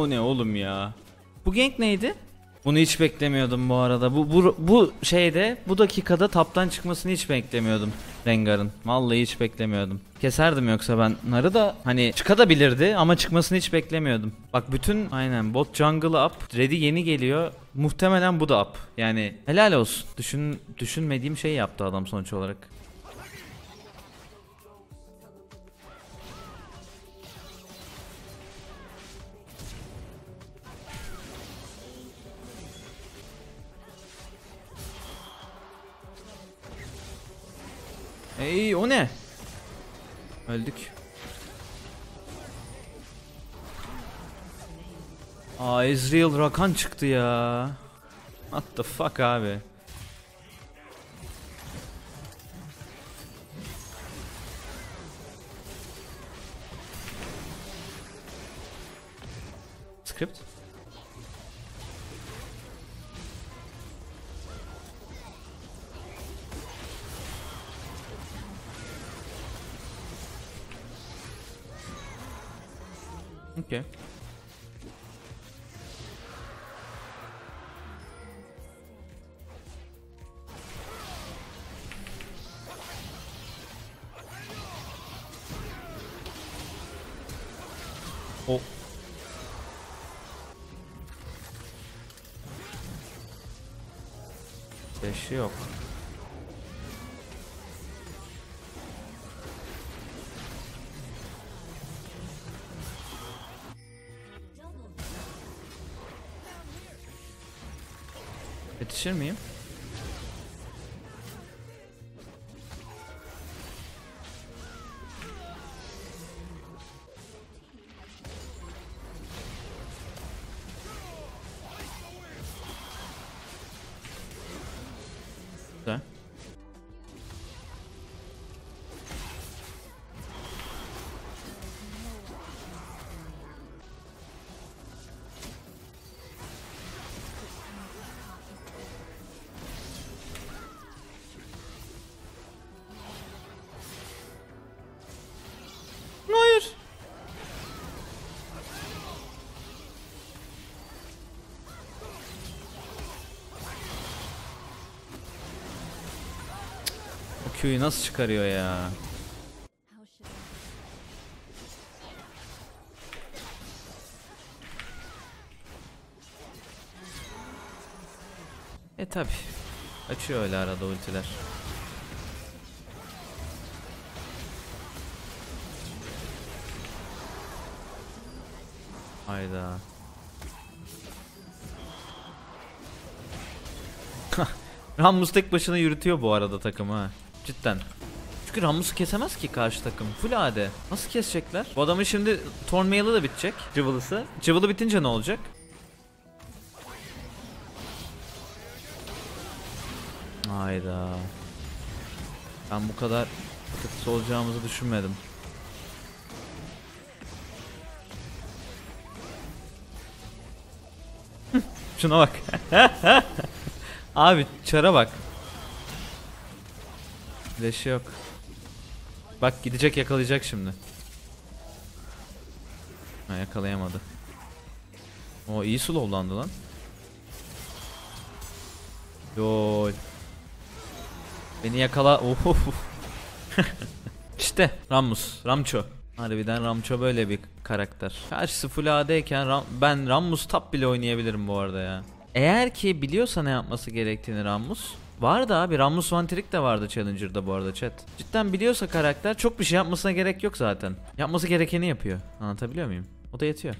O ne oğlum ya? Bu gank neydi? Bunu hiç beklemiyordum bu arada. Bu şeyde, bu dakikada taptan çıkmasını hiç beklemiyordum Rengar'ın. Vallahi hiç beklemiyordum. Keserdim yoksa ben narı da, hani çıkabilirdi ama çıkmasını hiç beklemiyordum. Bak bütün aynen bot jungle'ı up. Red'i yeni geliyor. Muhtemelen bu da up. Yani helal olsun. Düşünmediğim şeyi yaptı adam sonuç olarak. Ey o ne? Öldük. Aa, Ezreal Rakan çıktı ya. What the fuck abi. Script. Okay. Oh. Bir şey yok. Yetişir miyim? Güzel. Q'yu nasıl çıkarıyor ya? E tabi. Açıyor öyle arada ultiler. Hayda. Rammus tek başına yürütüyor bu arada takımı ha. Cidden. Çünkü Rammus'u kesemez ki karşı takım. Full AD. Nasıl kesecekler? Bu adamın şimdi Tornmale'ı da bitecek. Cıvılısı. Cıvılı bitince ne olacak? Hayda. Ben bu kadar kötüsü olacağımızı düşünmedim. Şuna bak. Abi çara bak. Flash'ı yok. Bak gidecek, yakalayacak şimdi. Ha, yakalayamadı. O iyi slowlandı lan. Lol. Beni yakala. Oho. İşte Rammus. Ramço. Harbiden Ramço böyle bir karakter. Karşısı full AD'yken ben Rammus top bile oynayabilirim bu arada ya. Eğer ki biliyorsa ne yapması gerektiğini Rammus. Vardı abi, Rammus One Trick de vardı Challenger'da bu arada chat. Cidden biliyorsa karakter çok bir şey yapmasına gerek yok zaten. Yapması gerekeni yapıyor. Anlatabiliyor muyum? O da yetiyor.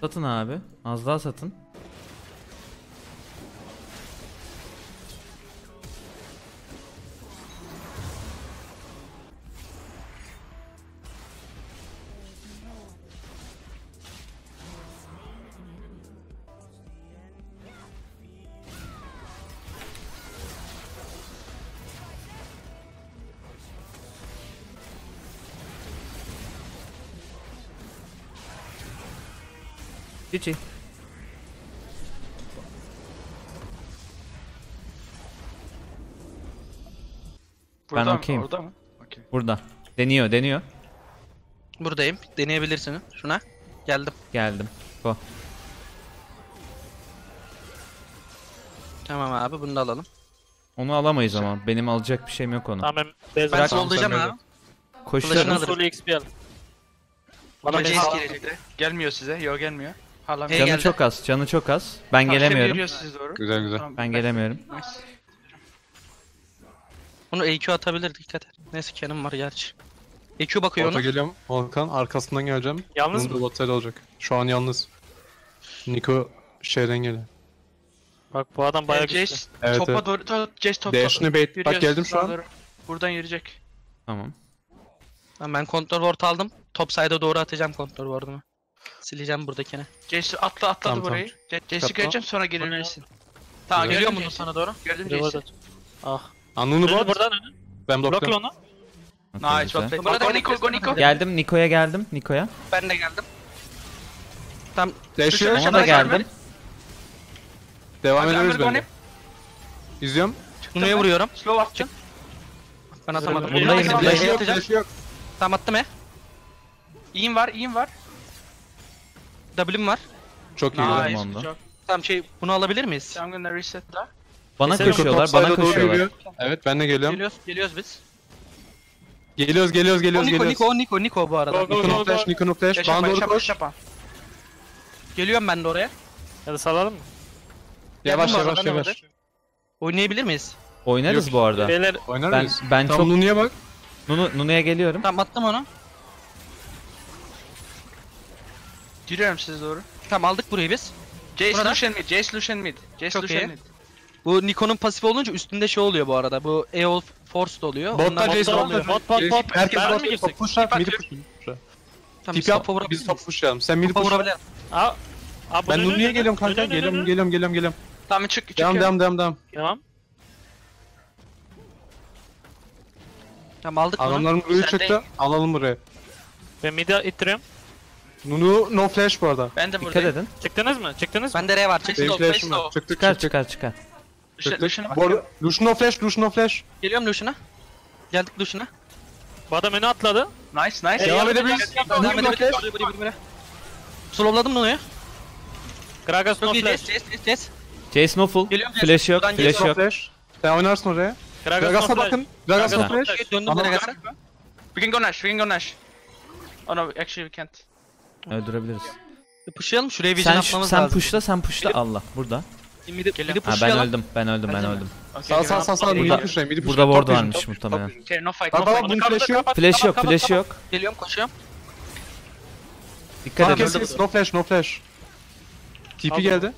Satın abi. Az daha satın. GG. Burada ben okeyim. Orada mı? Okay. Burada. Deniyor, deniyor. Buradayım. Deneyebilirsin. Şuna. Geldim. Geldim. Go. Tamam abi, bunu da alalım. Onu alamayız ama. Benim alacak bir şeyim yok onu. Tamam ben sollayacağım abi. Koşuyorum. Solu XP al. Bana Jayce gelecekti. Gelmiyor size. Yok gelmiyor. Hala canı geldi. Çok az. Canı çok az. Ben tamam, gelemiyorum. Güzel güzel. Tamam, ben gelemiyorum. Nice. Bunu EQ atabilir, dikkat et. Neyse canım var gerçi. EQ bakıyor ona. Orta geliyorum. Volkan arkasından geleceğim. Yalnız mı? Botel olacak. Şu an yalnız. Niko şeyden geliyor. Bak bu adam bayağı güçlü. Evet, topa evet. Doğru. Jayce topa. Dash'ını bait. Bak geldim şu an. Doğru. Buradan yürüyecek. Tamam. Ben kontrol ward aldım. Top side'a doğru atacağım kontrol ward'ımı. Sileceğim buradakini. Jayce atladı tamam, burayı. Tamam. Jayce'i göreceğim sonra gelirsin. Tamam geliyor bunu sana doğru. Gördüm Jayce'i. Ah. Nunu buradan. Ben blokla onu. Nice. Burada Niko. Geldim Niko'ya geldim. Niko'ya. Ben de geldim. Tam Dash'e ona da geldim. Devam ediyoruz böyle. İzliyorum. Nunu'ya vuruyorum. Slow attın. Ben atamadım. Buradayım. Dash yok. Tam attım he. İyim var, iyim var. W'm var. Çok iyi oldu onda. Tam şey bunu alabilir miyiz? Jungle reset'le. Bana koşuyorlar, bana koşuyorlar. Evet, ben de geliyorum. Geliyoruz biz. Geliyoruz. Niko bu arada. Niko flash. Bana doğru koş. Geliyorum ben de oraya. Ya da salalım mı? Yavaş. Oynayabilir miyiz? Oynarız bu arada. Ben çok Nunu'ya bak. Nunu'ya geliyorum. Tamam attım onu. Giriyorum size doğru. Tamam aldık burayı biz. Jayce Lucian mid. Çok iyi. Bu Niko'nun pasifi olunca üstünde şey oluyor bu arada. Bu EO Force da oluyor. Botlar Jayce oluyor. Bot. Herkes bot pushlar. Midi pushlar. Tipi yap. Biz top pushlayalım. Sen midi pushlayalım. Ben Nunu'ya geliyorum kanka. Geliyorum. Tamam çık. Devam. Tamam. Tamam aldık bunu. Adamların buraya çıktı. Alalım buraya. Ben midi ittiriyorum. Nunu no flash bu arada. Ben de buradayım. Dikkat edin. Çıktınız mı? Ben de R var. Çıktı. Çıkar. Lucian no flash. Geliyorum Lucian'a. Geldik Lucian'a. Bu adam öne atladı. Nice. Devam edebiliriz. Slowladım Nunu'yu. Gragas no flash. Jayce no full. Flash yok. Sen oynarsın oraya. Gragas'a bakın. Gragas no flash. Döndüm Gragas'a. We can go Nash. Oh no, actually we can't. Öldürebiliriz. Pushlayalım şuraya, vision atmamız lazım. Sen pushla Allah burada. Ben öldüm. Sağ. Burada ward varmış muhtemelen. Tamam flash yok. Geliyorum koşuyorum. Dikkat edin. No flash. TP geldi.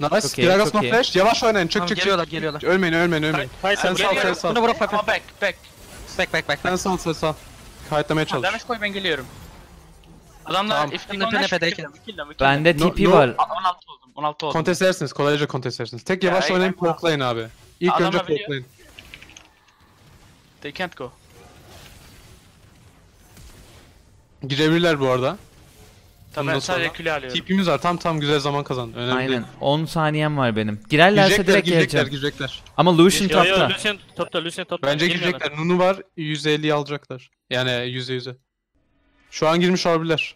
Nice. Gragas no flash. Yavaş oynayın. Çık. Geliyorlar. Ölmeyin. Sen sal. Bunu bırak. Back. Sen sal. Kayıtlamaya çalış. Damage koy, ben geliyorum. Adamlar iftiğinde tepedeyken. Bende TP var. 16 oldum. Kontestlersiniz, kolayca kontestlersiniz. Tek yavaş oynayın, poklayın abi. İlk önce poklayın. They can't go. Girebilirler bu arada. Tamam sadece küle alıyorum. TP'miz var, tam güzel zaman kazandı. Önemli. Aynen, 10 saniyem var benim. Girerlerse direkt girecekler. Ama Lucian topta. Lucian topta. Bence girecekler, Nunu var, 150'yi alacaklar. Yani %100'e. Şu an girmiş olabilirler.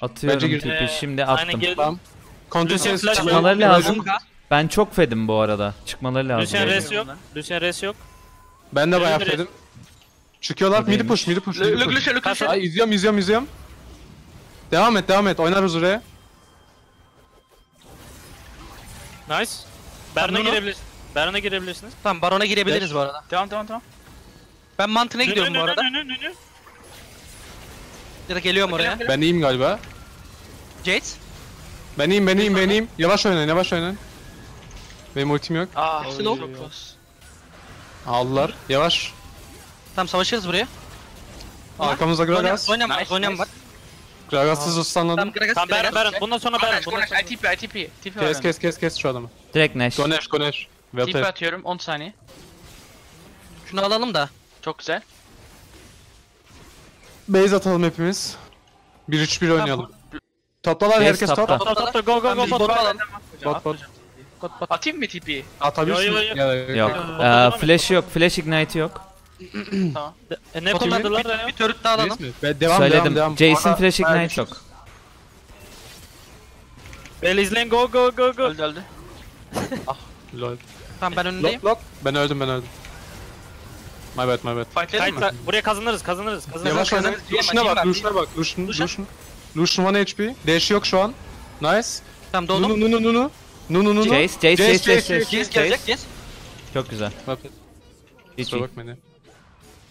Atıyorum TP, şimdi attım. Tamam. Çıkmaları lazım. Ben çok fedim bu arada. Çıkmaları lazım. Lucian res yok. Ben de bayağı fedim. Çıkıyorlar, midi push. Lucian. Ay izliyorum. Devam et. Oynarız oraya. Nice. Barona girebilirsiniz. Tamam, barona girebiliriz bu arada. Tamam. Ben mantına gidiyorum bu arada. Nünü. Ya da geliyorum oraya. Ben iyiyim galiba. Jayce. Ben iyiyim. Yavaş oynayın. Benim ultim yok. Slow. Aldılar. Yavaş. Tamam, savaşırız buraya. Arkamızda Gragas. Oynayalım bak. Gragas'ı sustanladım. Tamam Baron. Bundan sonra Baron. ITP. Kes şu adamı. Direkt Nash. Go Nash. TP atıyorum 10 saniye. Şunu alalım da. Çok güzel. Base atalım hepimiz. 1-3-1 oynayalım. Tatlalar herkes tatla. Tatla go go go bot. Atayım mı TP'yi? Atabilirsin. Yok. Flash yok. Flash ignite yok. Tamam. Ne kullandılar da? Bir törüt daha alalım. Devam. Jayce'in flash ignite yok. Bel izleyin go. Öldü. Ah lol. Tamam ben önündeyim. Lock. Ben öldüm. My bad. Fightleyelim mi? Buraya kazanırız. Yavaş oynayın. Lucian'a bak. Lucian 1 HP. Dash yok şu an. Nice. Tamam doldum. Nunu. Jayce gelecek. Jayce. Çok güzel. Kusura bakma ne.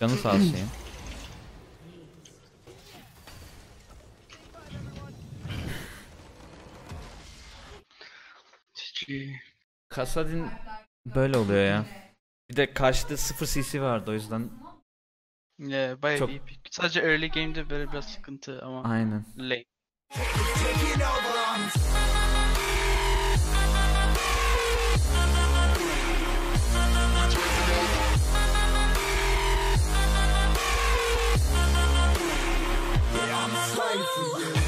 Canı sağ olsun ya. Kasadin böyle oluyor ya. Bir de karşıda 0 CC vardı o yüzden. Yeah, bayağı çok... iyi. Sadece early game'de böyle biraz sıkıntı ama. Aynen. Late.